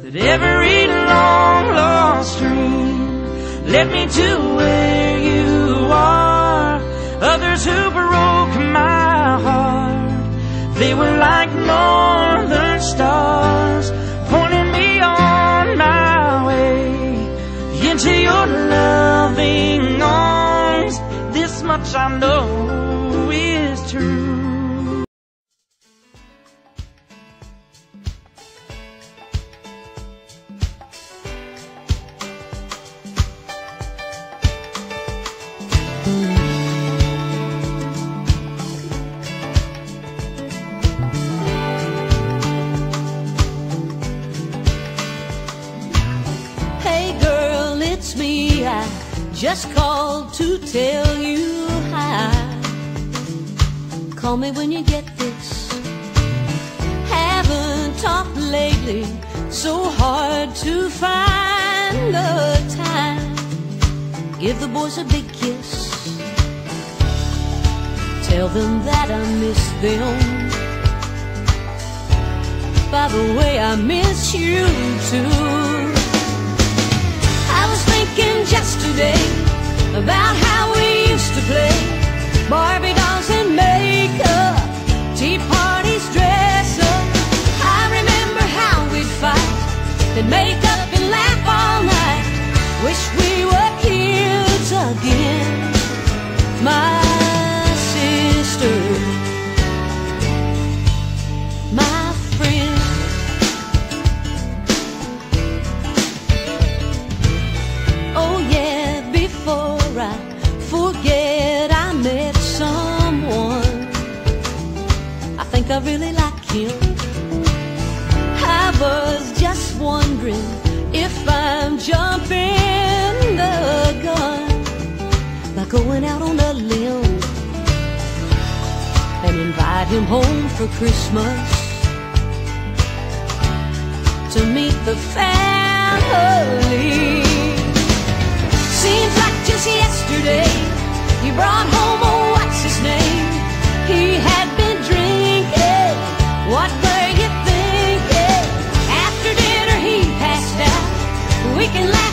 that every long lost dream led me to where you are. Others who broke my heart, they were like northern stars, pointing me on my way into your loving arms. This much I know is true. Just called to tell you hi. Call me when you get this. Haven't talked lately, so hard to find the time. Give the boys a big kiss. Tell them that I miss them. By the way, I miss you too. I was thinking just today about how we used to play Barbie dolls and makeup, tea parties, dress up. I remember how we'd fight and make up and laugh all night. Wish we were kids again, my sister, my friend. I really like him. I was just wondering if I'm jumping the gun by going out on a limb and invite him home for Christmas to meet the family. Seems like just yesterday he brought home a what's his name. He had been drinking. What were you thinking? After dinner he passed out. We can laugh.